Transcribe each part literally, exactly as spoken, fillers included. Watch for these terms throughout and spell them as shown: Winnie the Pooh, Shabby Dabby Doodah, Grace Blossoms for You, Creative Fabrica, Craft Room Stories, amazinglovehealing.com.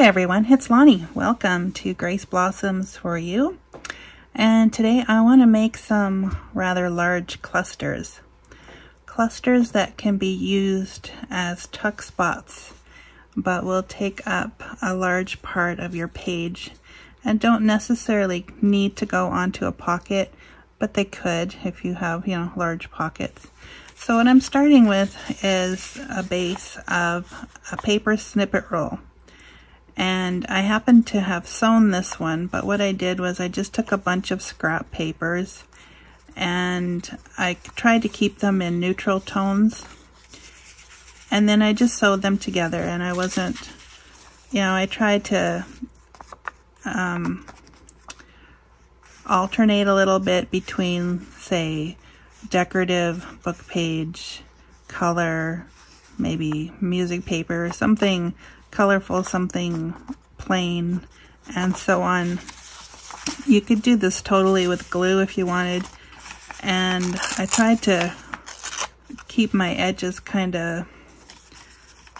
Hi everyone, it's Lonnie. Welcome to Grace Blossoms for You. And today I want to make some rather large clusters. Clusters that can be used as tuck spots, but will take up a large part of your page and don't necessarily need to go onto a pocket, but they could if you have, you know, large pockets. So what I'm starting with is a base of a paper snippet roll. And I happen to have sewn this one, but what I did was I just took a bunch of scrap papers and I tried to keep them in neutral tones. And then I just sewed them together, and I wasn't, you know, I tried to um, alternate a little bit between, say, decorative book page, color, maybe music paper, something colorful, something plain, and so on. You could do this totally with glue if you wanted, and I tried to keep my edges kind of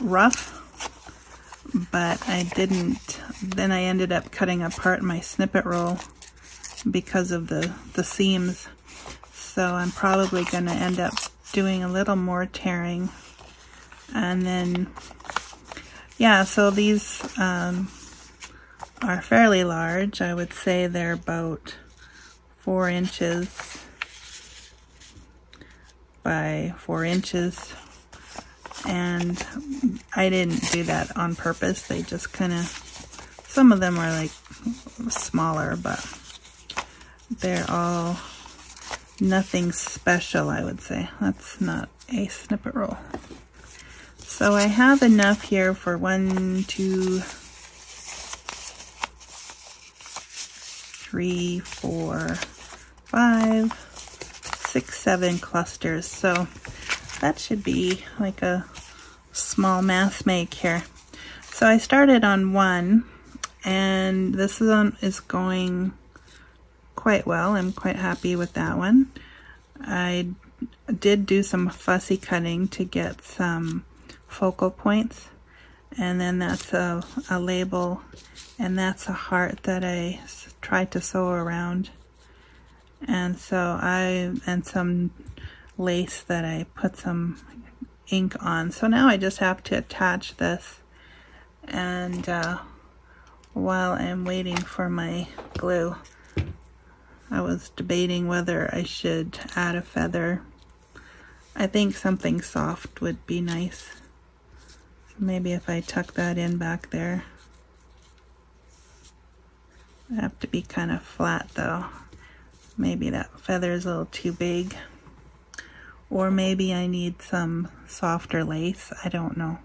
rough, but I didn't. Then I ended up cutting apart my snippet roll because of the, the seams, so I'm probably going to end up doing a little more tearing. And then yeah, so these um, are fairly large. I would say they're about four inches by four inches. And I didn't do that on purpose. They just kind of, some of them are like smaller, but they're all nothing special, I would say. That's not a snippet roll. So I have enough here for one, two, three, four, five, six, seven clusters. So that should be like a small mass make here. So I started on one, and this one is going quite well. I'm quite happy with that one. I did do some fussy cutting to get some focal points, and then that's a, a label, and that's a heart that I tried to sew around, and so I and some lace that I put some ink on. So now I just have to attach this, and uh, while I'm waiting for my glue, I was debating whether I should add a feather. I think something soft would be nice. Maybe if I tuck that in back there. I have to be kind of flat though. Maybe that feather is a little too big. Or maybe I need some softer lace. I don't know.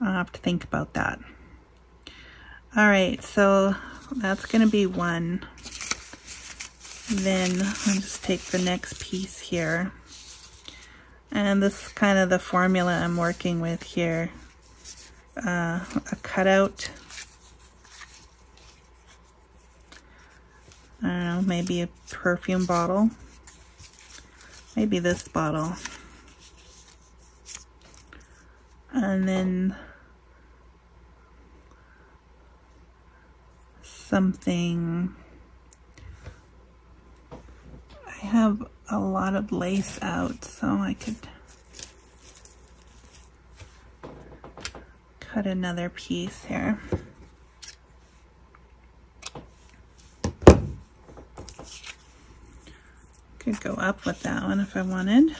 I'll have to think about that. Alright, so that's going to be one. Then I'll just take the next piece here. And this is kind of the formula I'm working with here. Uh, a cutout. I don't know, maybe a perfume bottle. Maybe this bottle. And then something. I have a lot of lace out, so I could cut another piece here. Could go up with that one if I wanted.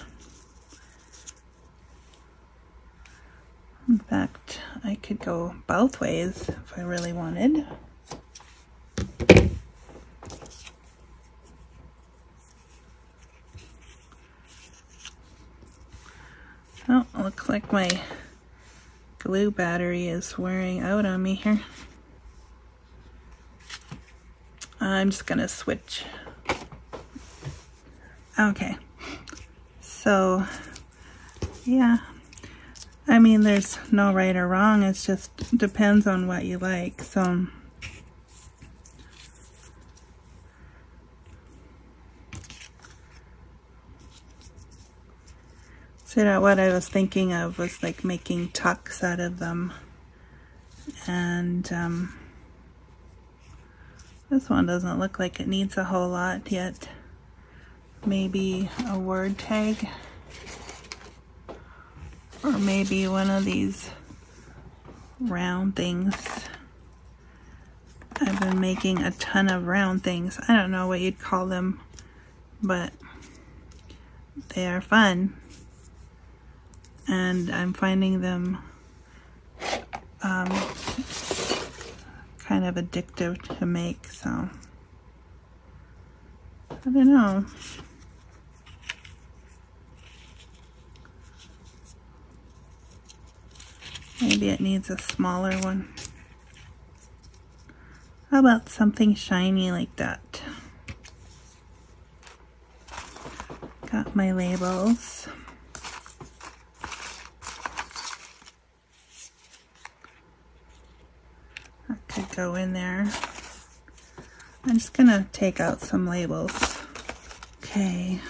In fact, I could go both ways if I really wanted. Oh, looks like my glue battery is wearing out on me here. I'm just gonna switch. Okay, so yeah, I mean there's no right or wrong, it just depends on what you like. So So you know, what I was thinking of was like making tucks out of them, and um, this one doesn't look like it needs a whole lot yet. Maybe a word tag, or maybe one of these round things. I've been making a ton of round things. I don't know what you'd call them, but they are fun, and I'm finding them um, kind of addictive to make, so I don't know. Maybe it needs a smaller one. How about something shiny like that? Got my labels. That could go in there. I'm just gonna take out some labels. Okay.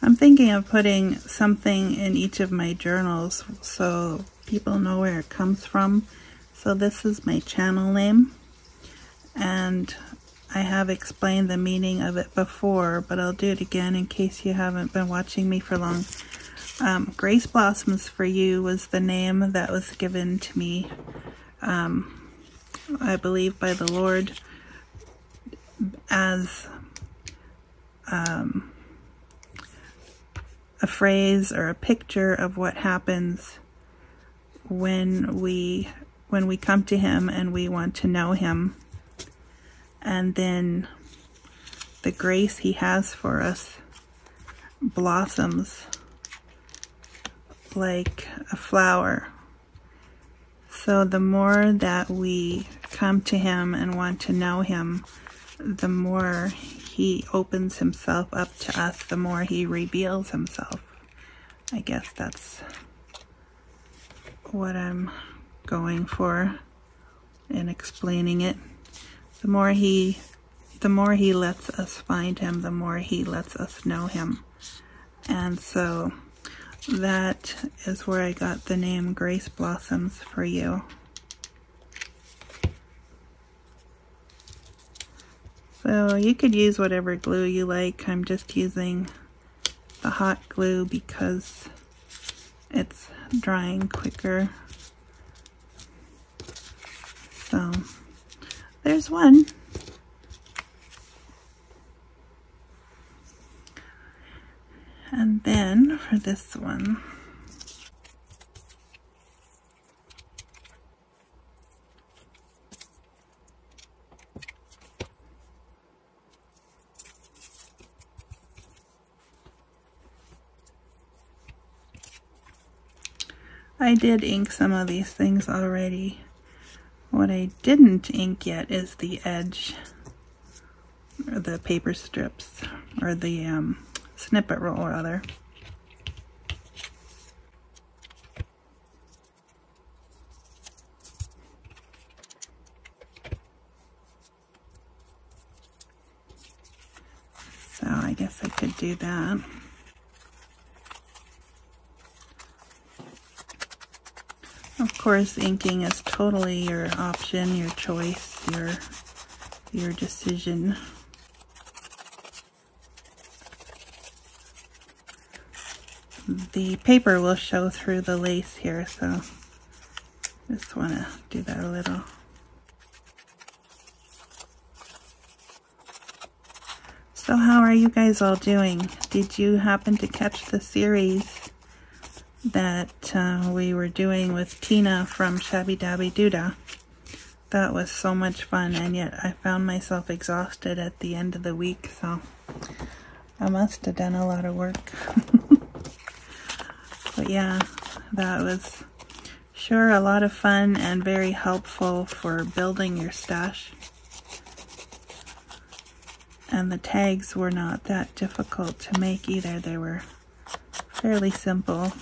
I'm thinking of putting something in each of my journals so people know where it comes from. So this is my channel name, and I have explained the meaning of it before, but I'll do it again in case you haven't been watching me for long. Um, Grace Blossoms for You was the name that was given to me, um, I believe by the Lord, as um, a phrase or a picture of what happens when we when we come to him and we want to know him, and then the grace he has for us blossoms like a flower. So the more that we come to him and want to know him, the more he opens himself up to us, the more he reveals himself. I guess that's what I'm going for in explaining it. The more he, the more he lets us find him, the more he lets us know him. And so that is where I got the name Grace Blossoms for You. So you could use whatever glue you like. I'm just using the hot glue because it's drying quicker. So there's one. And then for this one, I did ink some of these things already. What I didn't ink yet is the edge, or the paper strips, or the um, snippet roll rather. So I guess I could do that. Of course, inking is totally your option, your choice, your, your decision. The paper will show through the lace here, so just want to do that a little. So how are you guys all doing? Did you happen to catch the series that uh, we were doing with Tina from Shabby Dabby Doodah? That was so much fun, and yet I found myself exhausted at the end of the week, so I must have done a lot of work. But yeah, that was sure a lot of fun and very helpful for building your stash. And the tags were not that difficult to make either. They were fairly simple.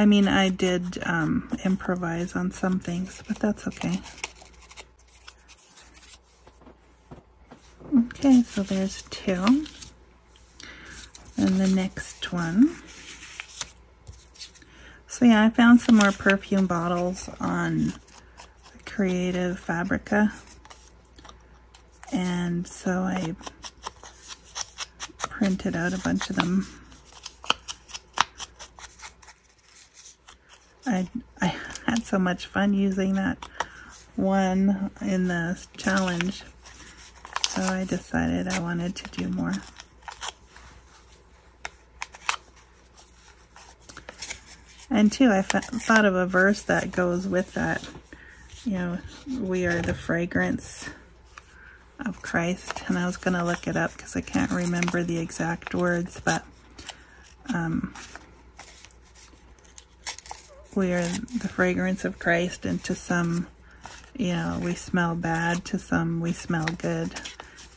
I mean, I did um, improvise on some things, but that's okay. Okay, so there's two. And the next one. So yeah, I found some more perfume bottles on Creative Fabrica. And so I printed out a bunch of them. I, I had so much fun using that one in the challenge, so I decided I wanted to do more. And too, I thought of a verse that goes with that. You know, we are the fragrance of Christ. And I was going to look it up because I can't remember the exact words, but um, we are the fragrance of Christ, and to some, you know, we smell bad, to some we smell good.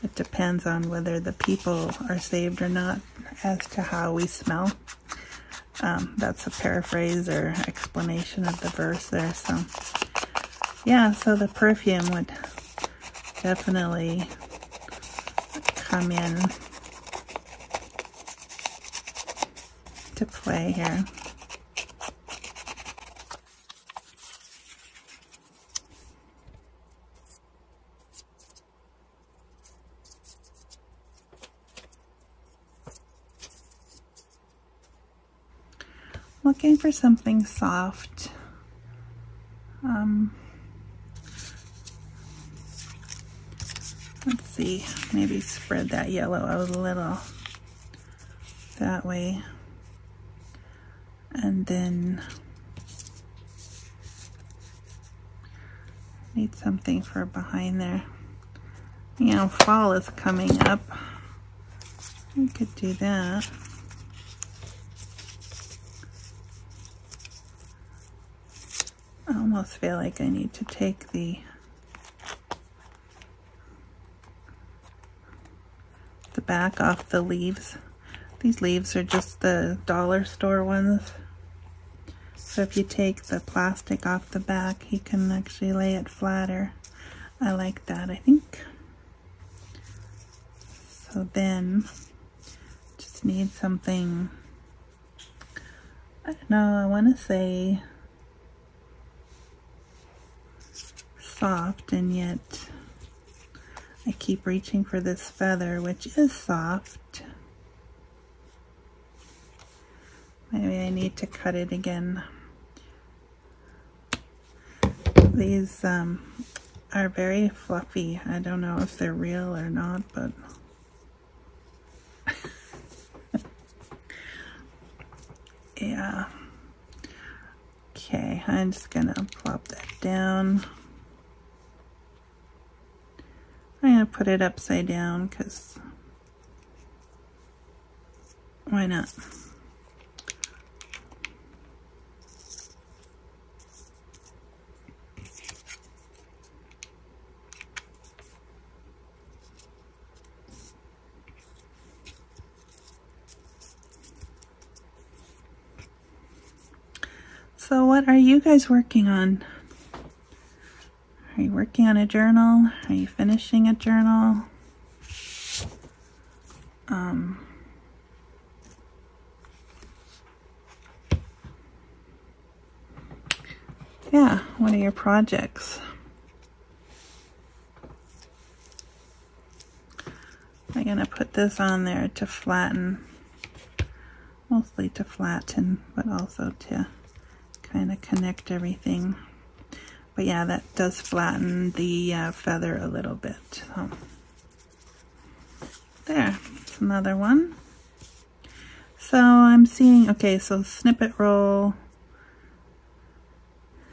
It depends on whether the people are saved or not as to how we smell. Um, that's a paraphrase or explanation of the verse there. So yeah, so the perfume would definitely come in to play here. Looking for something soft. Um, let's see, maybe spread that yellow out a little that way. And then need something for behind there. You know, fall is coming up. We could do that. I almost feel like I need to take the the back off the leaves. These leaves are just the dollar store ones. So if you take the plastic off the back, you can actually lay it flatter. I like that, I think. So then, just need something, I don't know, I want to say soft, and yet I keep reaching for this feather, which is soft. Maybe I need to cut it again. These um, are very fluffy. I don't know if they're real or not, but yeah. Okay, I'm just gonna plop that down. I'm going to put it upside down because why not? So what are you guys working on? Are you working on a journal? Are you finishing a journal? Um, yeah, what are your projects? I'm gonna put this on there to flatten, mostly to flatten, but also to kind of connect everything. But yeah, that does flatten the uh, feather a little bit. So there, it's another one. So I'm seeing, okay, so snippet roll,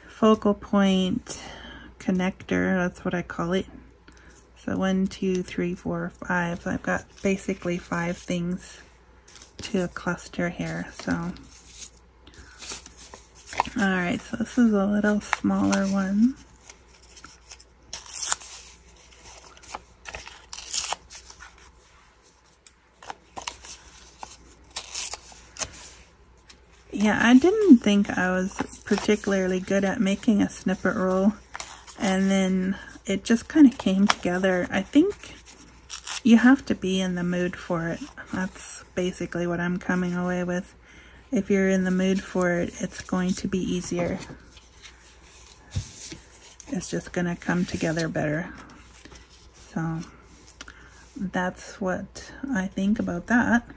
focal point, connector, that's what I call it. So one, two, three, four, five. So I've got basically five things to a cluster here, so. Alright, so this is a little smaller one. Yeah, I didn't think I was particularly good at making a snippet roll, and then it just kind of came together. I think you have to be in the mood for it. That's basically what I'm coming away with. If you're in the mood for it, it's going to be easier. It's just gonna come together better. So that's what I think about that.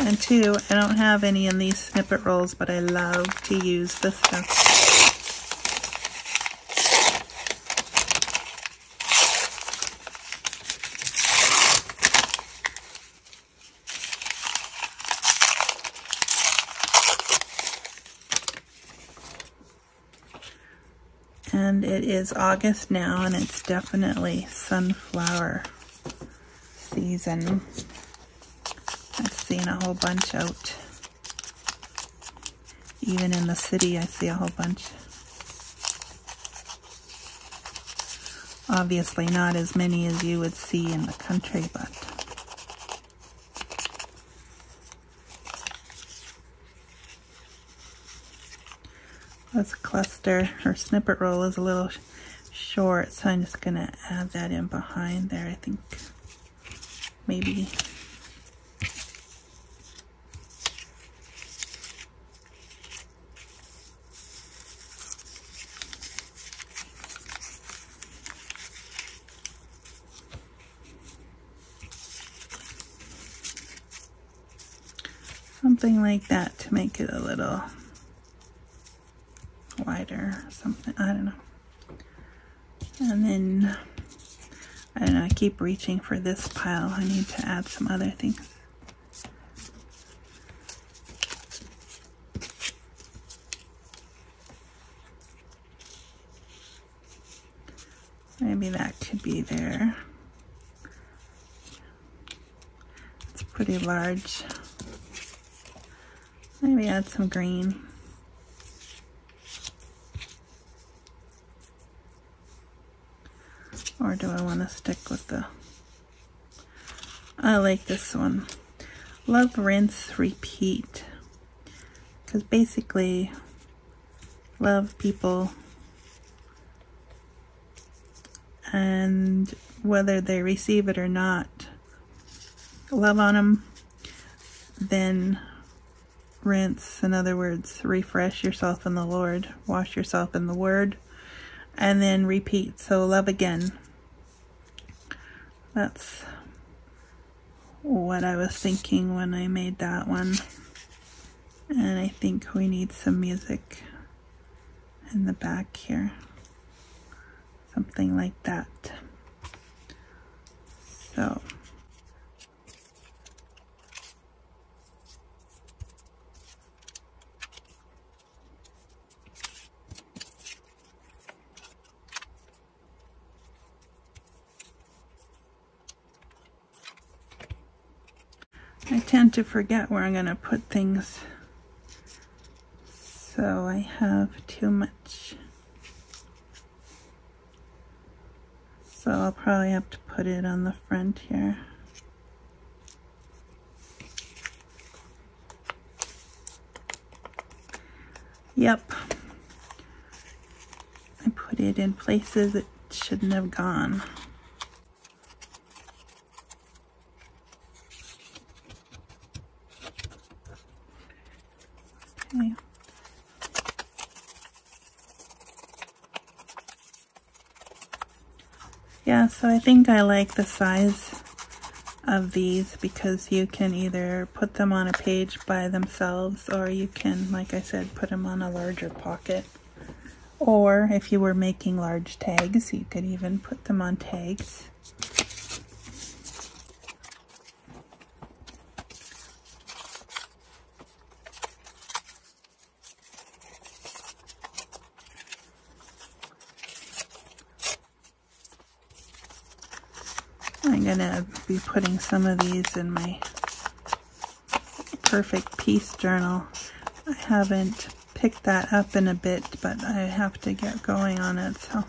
And two, I don't have any in these snippet rolls, but I love to use this stuff. And it is August now, and it's definitely sunflower season. I've seen a whole bunch out. Even in the city, I see a whole bunch. Obviously not as many as you would see in the country, but this cluster or snippet roll is a little sh short, so I'm just gonna add that in behind there, I think, maybe. Something like that to make it a little wider or something, I don't know. And then, I don't know, I keep reaching for this pile. I need to add some other things. Maybe that could be there. It's pretty large. Maybe add some green. Or do I want to stick with the... I like this one. Love, rinse, repeat. Because basically, love people. And whether they receive it or not, love on them. Then rinse, in other words, refresh yourself in the Lord. Wash yourself in the Word. And then repeat, so love again. That's what I was thinking when I made that one. And I think we need some music in the back here. Something like that. So. I tend to forget where I'm going to put things, so I have too much. So I'll probably have to put it on the front here. Yep. I put it in places it shouldn't have gone. Okay. Yeah, so I think I like the size of these because you can either put them on a page by themselves, or you can, like I said, put them on a larger pocket. Or if you were making large tags, you could even put them on tags. I'm gonna be putting some of these in my Perfect Piece journal. I haven't picked that up in a bit, but I have to get going on it, so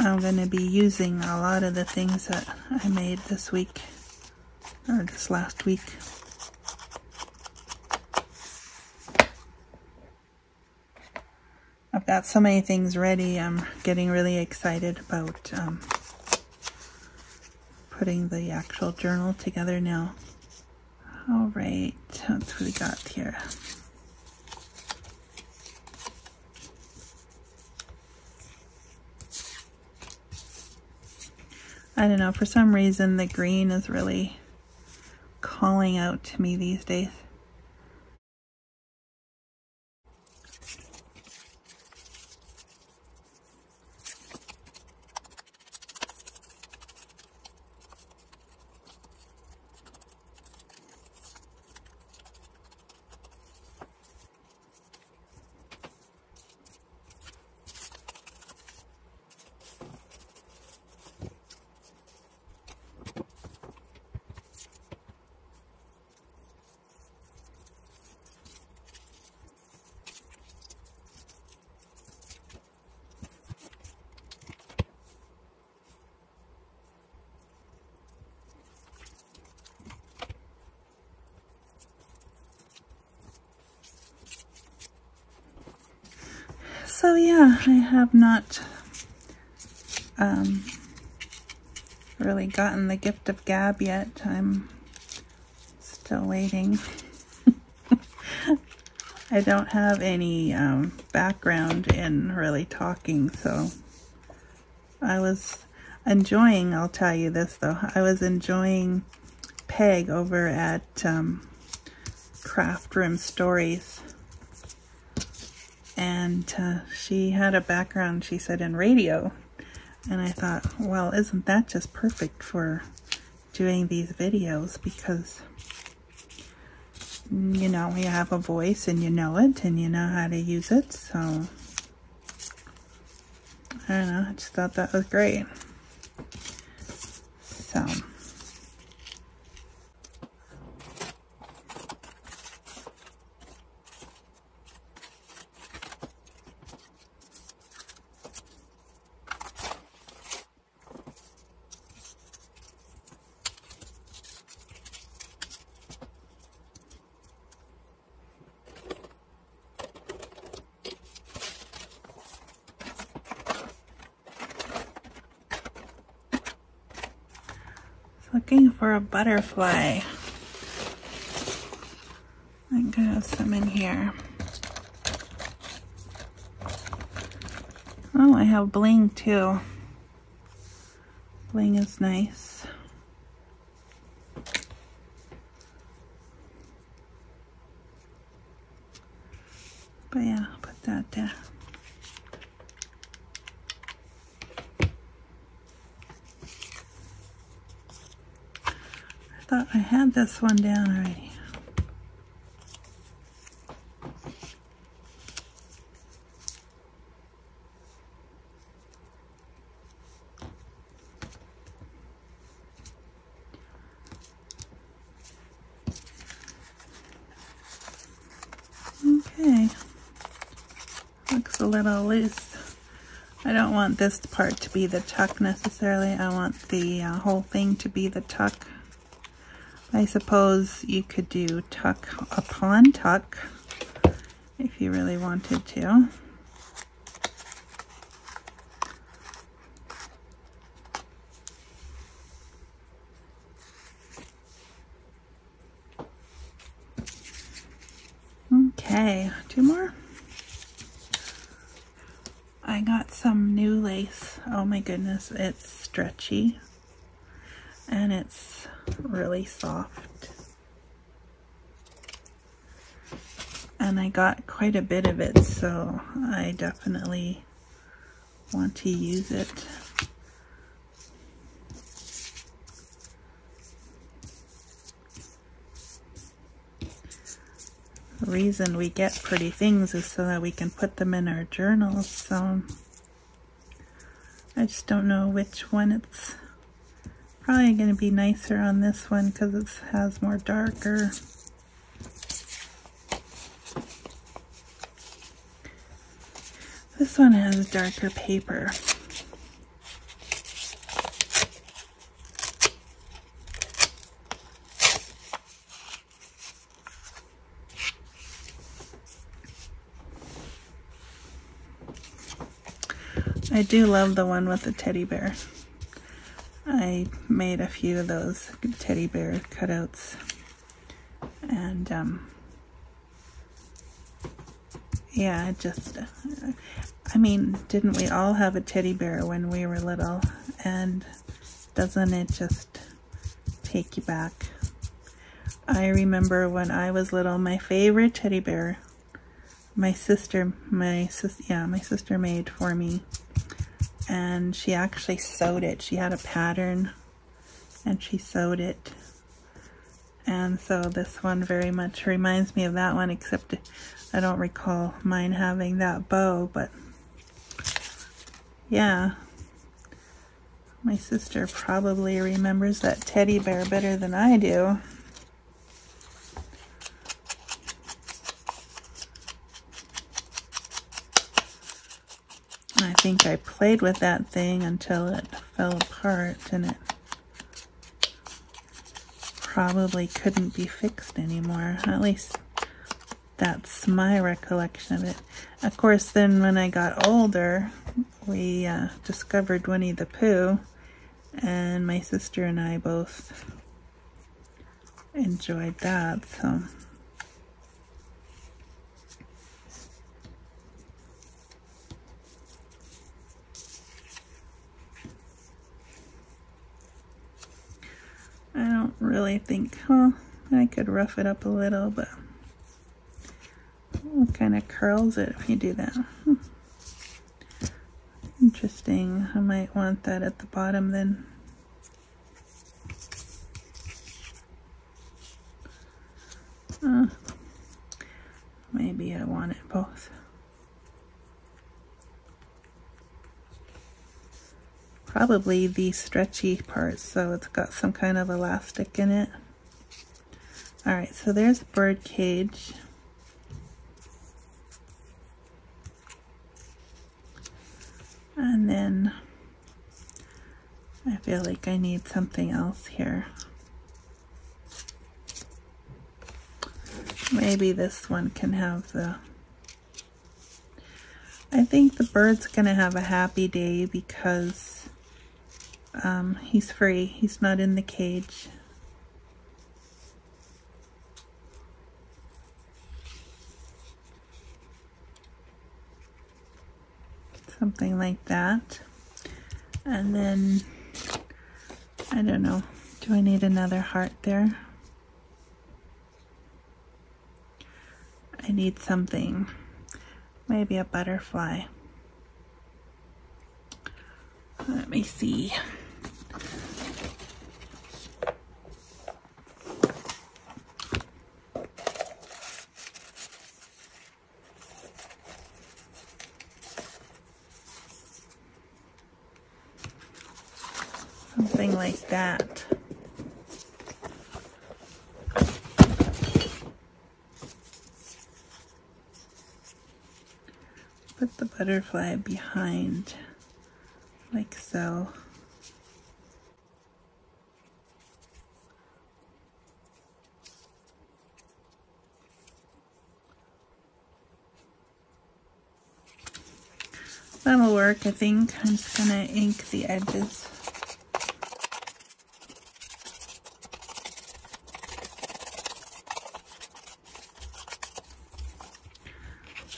I'm gonna be using a lot of the things that I made this week, or this last week. I've got so many things ready. I'm getting really excited about um, putting the actual journal together now. All right, what we got here? I don't know, for some reason the green is really calling out to me these days. So yeah, I have not um, really gotten the gift of gab yet. I'm still waiting. I don't have any um, background in really talking, so I was enjoying, I'll tell you this though, I was enjoying Peg over at um, Craft Room Stories. And uh, she had a background, she said, in radio. And I thought, well, isn't that just perfect for doing these videos? Because, you know, you have a voice and you know it and you know how to use it. So, I don't know, I just thought that was great. So... looking for a butterfly. I think I have some in here. Oh, I have bling too. Bling is nice. But yeah, I'll put that there. I thought I had this one down already. Okay. Looks a little loose. I don't want this part to be the tuck necessarily. I want the uh, whole thing to be the tuck. I suppose you could do tuck upon tuck if you really wanted to. Okay, two more. I got some new lace. Oh my goodness, it's stretchy. And it's really soft. And I got quite a bit of it, so I definitely want to use it. The reason we get pretty things is so that we can put them in our journals, so I just don't know which one it's... Probably going to be nicer on this one because it has more darker. This one has darker paper. I do love the one with the teddy bear. I made a few of those teddy bear cutouts, and um, yeah, it just, uh, I mean, didn't we all have a teddy bear when we were little? And doesn't it just take you back? I remember when I was little, my favorite teddy bear, my sister, my sis, yeah, my sister made for me. And she actually sewed it. She had a pattern and she sewed it. And so this one very much reminds me of that one, except I don't recall mine having that bow, but yeah. My sister probably remembers that teddy bear better than I do. I think I played with that thing until it fell apart, and it probably couldn't be fixed anymore. At least that's my recollection of it. Of course, then when I got older, we uh, discovered Winnie the Pooh, and my sister and I both enjoyed that, so... I don't really think, huh, I could rough it up a little, but it kind of curls it if you do that. Hmm. Interesting. I might want that at the bottom then. Uh, maybe I want it both. Probably the stretchy part, so it's got some kind of elastic in it. Alright, so there's a bird cage. And then I feel like I need something else here. Maybe this one can have the... I think the bird's gonna have a happy day because Um, he's free. He's not in the cage. Something like that. And then, I don't know, do I need another heart there? I need something. Maybe a butterfly. Let me see. Something like that. Put the butterfly behind, like so. That'll work, I think. I'm just gonna ink the edges.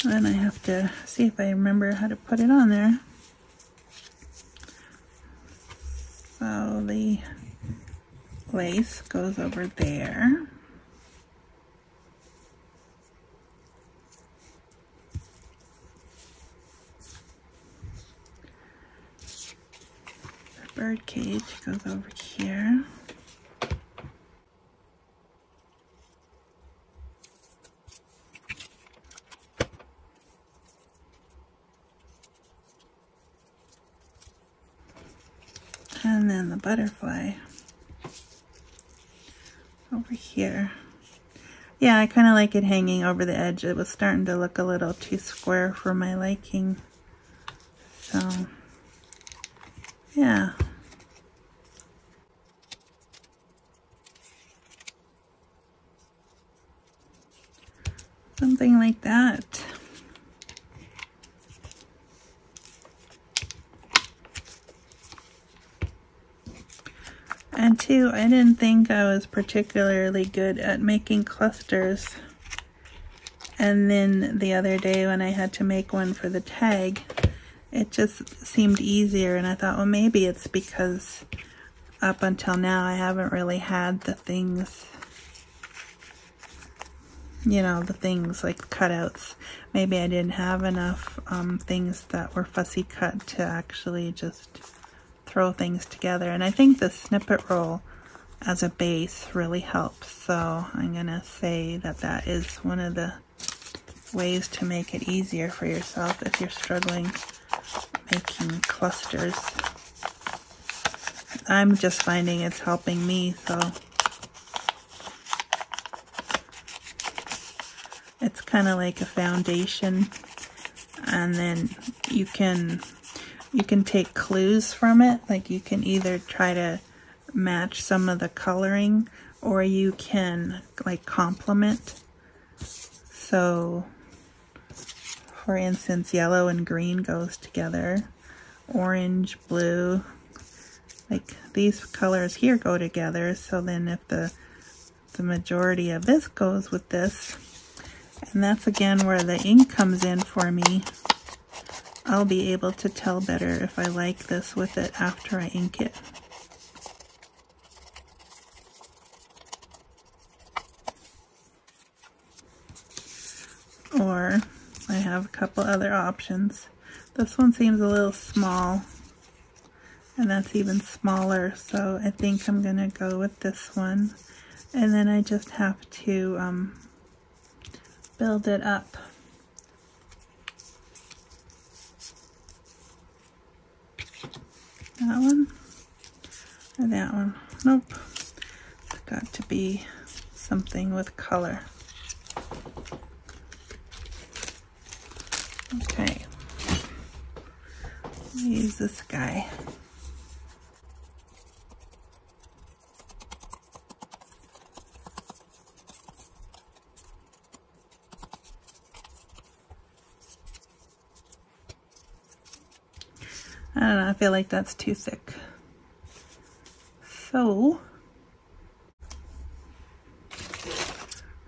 Then I have to see if I remember how to put it on there. So the lace goes over there. The bird cage goes over here. And then the butterfly over here. Yeah, I kind of like it hanging over the edge. It was starting to look a little too square for my liking. So, yeah. Something like that. And two, I didn't think I was particularly good at making clusters. And then the other day when I had to make one for the tag, it just seemed easier. And I thought, well, maybe it's because up until now I haven't really had the things, you know, the things like cutouts. Maybe I didn't have enough um, things that were fussy cut to actually just throw things together. And I think the snippet roll as a base really helps, so I'm gonna say that that is one of the ways to make it easier for yourself if you're struggling making clusters. I'm just finding it's helping me, so it's kind of like a foundation, and then you can You can take clues from it. Like you can either try to match some of the coloring, or you can like complement. So for instance, yellow and green goes together, orange, blue, like these colors here go together. So then if the, the majority of this goes with this, and that's again where the ink comes in for me. I'll be able to tell better if I like this with it after I ink it. Or I have a couple other options. This one seems a little small, and that's even smaller, so I think I'm gonna go with this one. And then I just have to um, build it up. That one or that one. Nope. It's got to be something with color. Okay. I'll use this guy. I don't know, I feel like that's too thick. So,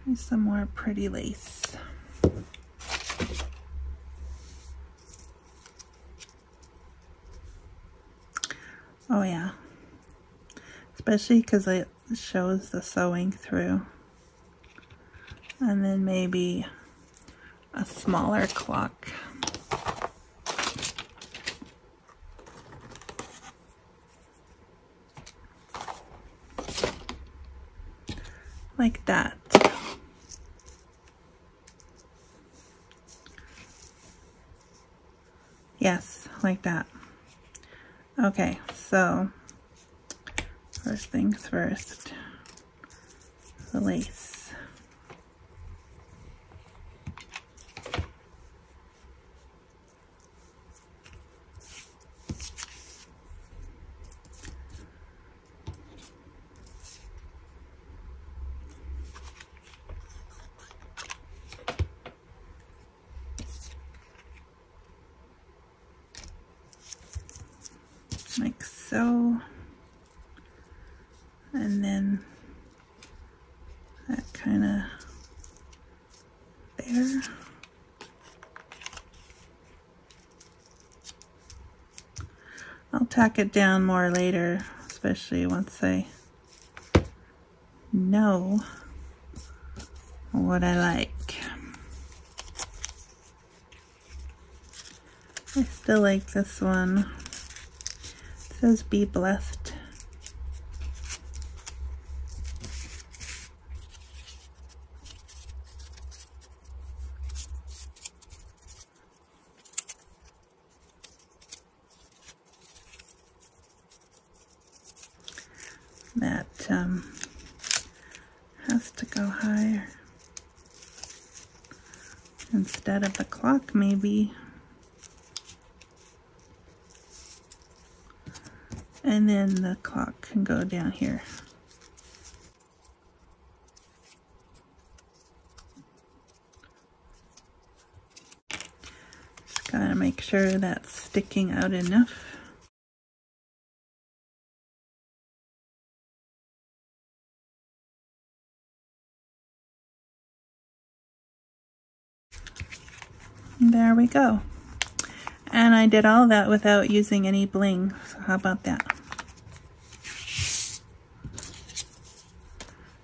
here's some more pretty lace. Oh yeah, especially because it shows the sewing through. And then maybe a smaller clock. Like that. Yes, like that. Okay, so first things first, the lace. Like so, and then that kind of there. I'll tack it down more later, especially once I know what I like. I still like this one. It says be blessed. That um, has to go higher. Instead of the clock, maybe. And then the clock can go down here. Just gotta make sure that's sticking out enough. There we go. And I did all that without using any bling, so how about that?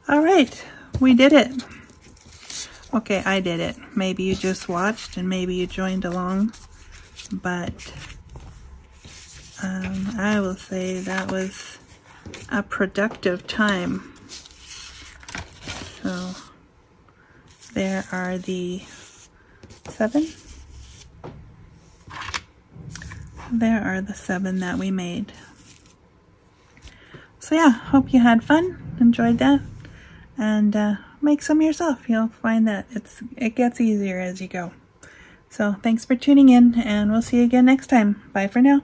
All right, we did it. Okay, I did it. Maybe you just watched and maybe you joined along, but um, I will say that was a productive time. So there are the seven. There are the seven that we made. So yeah, hope you had fun, enjoyed that, and uh, make some yourself. You'll find that it's it gets easier as you go. So thanks for tuning in, and we'll see you again next time. Bye for now.